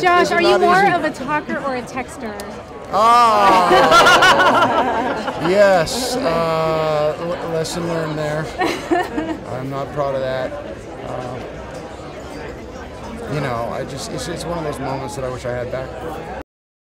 Josh, are you more of a talker or a texter? Yes. Lesson learned there. I'm not proud of that. You know, it's one of those moments that I wish I had back.